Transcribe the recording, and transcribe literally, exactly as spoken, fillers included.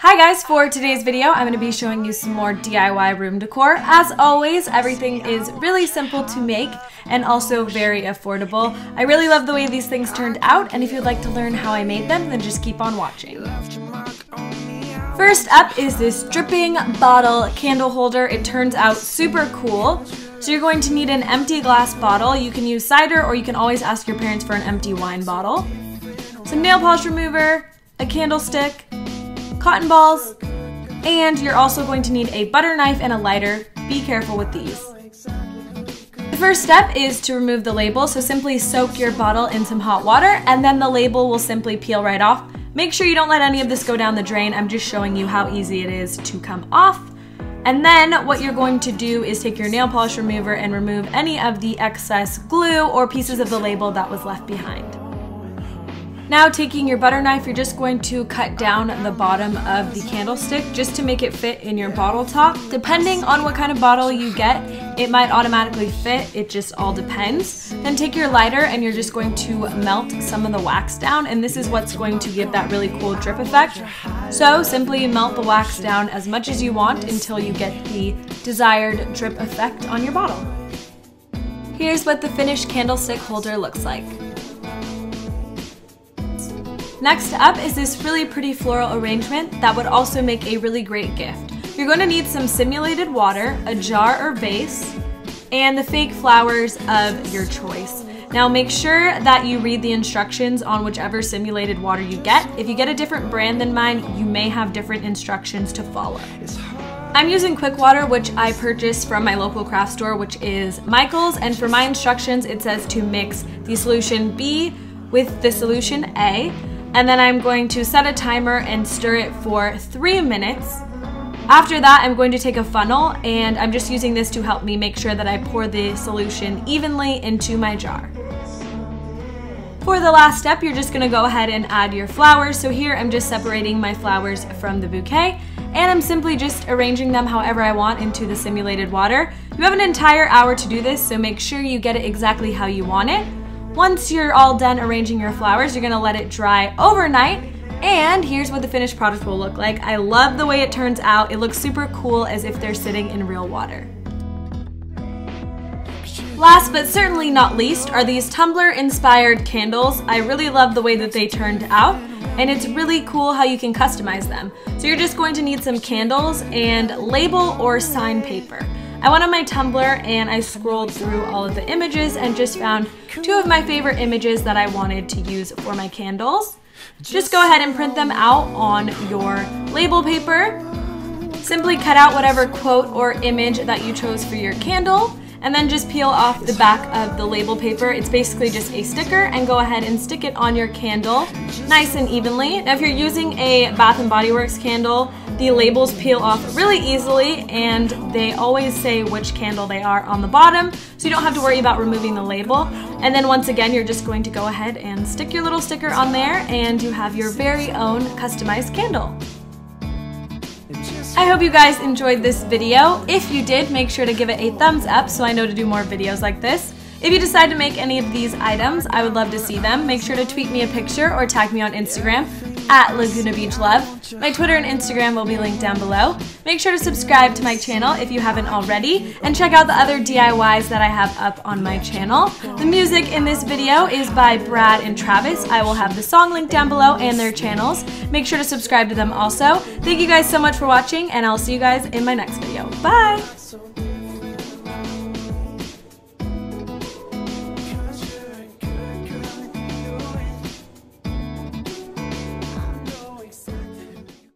Hi guys, for today's video, I'm gonna be showing you some more D I Y room decor. As always, everything is really simple to make and also very affordable. I really love the way these things turned out, and if you'd like to learn how I made them, then just keep on watching. First up is this dripping bottle candle holder. It turns out super cool. So you're going to need an empty glass bottle. You can use cider, or you can always ask your parents for an empty wine bottle. Some nail polish remover, a candlestick, cotton balls, and you're also going to need a butter knife and a lighter. Be careful with these. The first step is to remove the label, so simply soak your bottle in some hot water and then the label will simply peel right off. Make sure you don't let any of this go down the drain. I'm just showing you how easy it is to come off. And then what you're going to do is take your nail polish remover and remove any of the excess glue or pieces of the label that was left behind. Now, taking your butter knife, you're just going to cut down the bottom of the candlestick just to make it fit in your bottle top. Depending on what kind of bottle you get, it might automatically fit, it just all depends. Then take your lighter and you're just going to melt some of the wax down, and this is what's going to give that really cool drip effect. So simply melt the wax down as much as you want until you get the desired drip effect on your bottle. Here's what the finished candlestick holder looks like. Next up is this really pretty floral arrangement that would also make a really great gift. You're going to need some simulated water, a jar or vase, and the fake flowers of your choice. Now make sure that you read the instructions on whichever simulated water you get. If you get a different brand than mine, you may have different instructions to follow. I'm using Quick Water, which I purchased from my local craft store, which is Michael's, and for my instructions it says to mix the solution B with the solution A. And then I'm going to set a timer and stir it for three minutes. After that, I'm going to take a funnel, and I'm just using this to help me make sure that I pour the solution evenly into my jar. For the last step, you're just gonna go ahead and add your flowers. So here I'm just separating my flowers from the bouquet, and I'm simply just arranging them however I want into the simulated water. You have an entire hour to do this, so make sure you get it exactly how you want it. Once you're all done arranging your flowers, you're gonna let it dry overnight, and here's what the finished product will look like. I love the way it turns out. It looks super cool, as if they're sitting in real water. Last but certainly not least are these Tumblr-inspired candles. I really love the way that they turned out, and it's really cool how you can customize them. So you're just going to need some candles and label or sign paper. I went on my Tumblr and I scrolled through all of the images and just found two of my favorite images that I wanted to use for my candles. Just go ahead and print them out on your label paper. Simply cut out whatever quote or image that you chose for your candle, and then just peel off the back of the label paper. It's basically just a sticker, and go ahead and stick it on your candle nice and evenly. Now if you're using a Bath and Body Works candle, the labels peel off really easily, and they always say which candle they are on the bottom, so you don't have to worry about removing the label. And then once again, you're just going to go ahead and stick your little sticker on there, and you have your very own customized candle. I hope you guys enjoyed this video. If you did, make sure to give it a thumbs up so I know to do more videos like this. If you decide to make any of these items, I would love to see them. Make sure to tweet me a picture or tag me on Instagram at Laguna Beach Love. My Twitter and Instagram will be linked down below. Make sure to subscribe to my channel if you haven't already, and check out the other D I Ys that I have up on my channel. The music in this video is by Brad and Travis. I will have the song linked down below and their channels. Make sure to subscribe to them also. Thank you guys so much for watching, and I'll see you guys in my next video. Bye!